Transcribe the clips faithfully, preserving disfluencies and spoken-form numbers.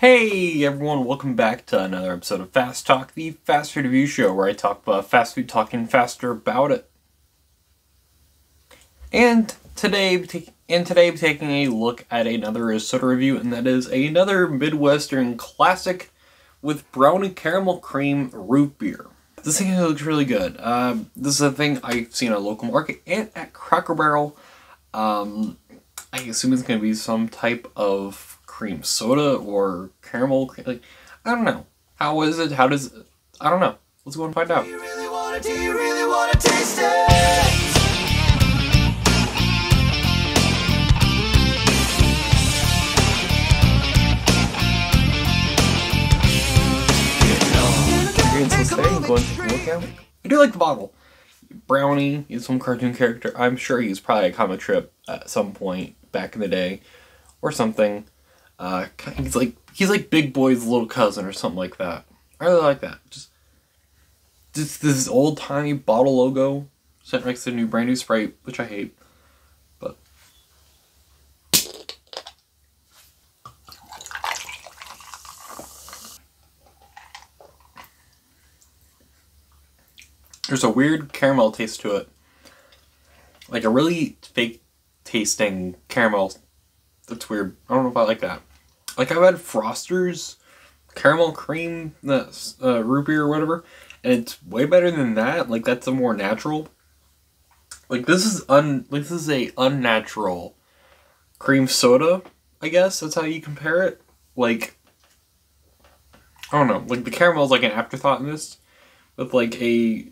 Hey everyone, welcome back to another episode of Fast Talk, the fast food review show where I talk about fast food talking faster about it. And today, and today I'm taking a look at another soda review, and that is another Midwestern classic with brown and caramel cream root beer. This thing looks really good. Um, this is a thing I've seen at a local market and at Cracker Barrel. Um, I assume it's going to be some type of cream soda or caramel cream, like, I don't know. How is it? How does it? I don't know. Let's go and find out. Do you really want to, do you really want to taste it? I do like the bottle. Brownie is some cartoon character. I'm sure he's probably a comic strip at some point back in the day or something. Uh, he's like, he's like Big Boy's little cousin or something like that. I really like that. Just, just this old tiny bottle logo sitting next to the new brand new Sprite, which I hate, but. There's a weird caramel taste to it. Like a really fake tasting caramel. That's weird. I don't know if I like that. Like, I've had Frosters, caramel cream, the uh, root beer or whatever, and it's way better than that. Like, that's a more natural. Like, this is un. Like, this is a unnatural cream soda, I guess. That's how you compare it. Like, I don't know. Like, the caramel is like an afterthought in this, with like a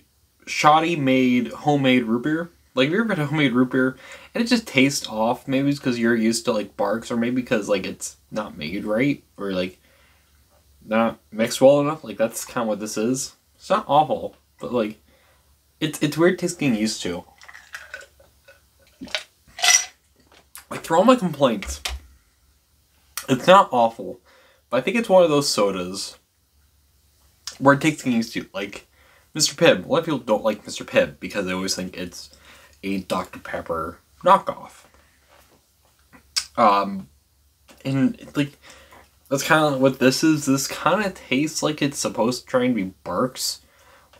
shoddy made homemade root beer. Like, have you ever had a homemade root beer and it just tastes off? Maybe it's because you're used to, like, Barks, or maybe because, like, it's not made right, or, like, not mixed well enough. Like, that's kind of what this is. It's not awful, but, like, it's, it's weird tasting used to. Like, for all my complaints, it's not awful, but I think it's one of those sodas where it takes getting used to. Like, Mister Pibb. A lot of people don't like Mister Pibb because they always think it's a Doctor Pepper knockoff. Um, and like, that's kind of what this is. This kind of tastes like it's supposed to try and be Barks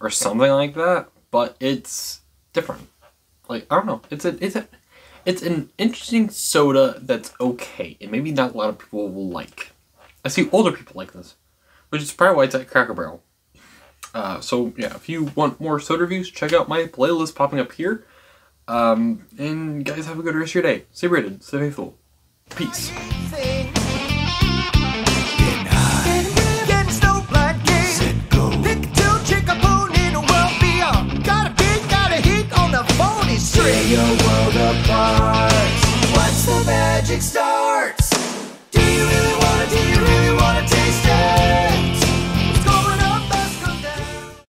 or something like that, but it's different. Like, I don't know. It's a, it's a, it's an interesting soda that's okay, and maybe not a lot of people will like. I see older people like this, which is probably why it's at Cracker Barrel. Uh, so yeah, if you want more soda reviews, check out my playlist popping up here. Um, and guys, have a good rest of your day. Stay rated, stay faithful. Peace.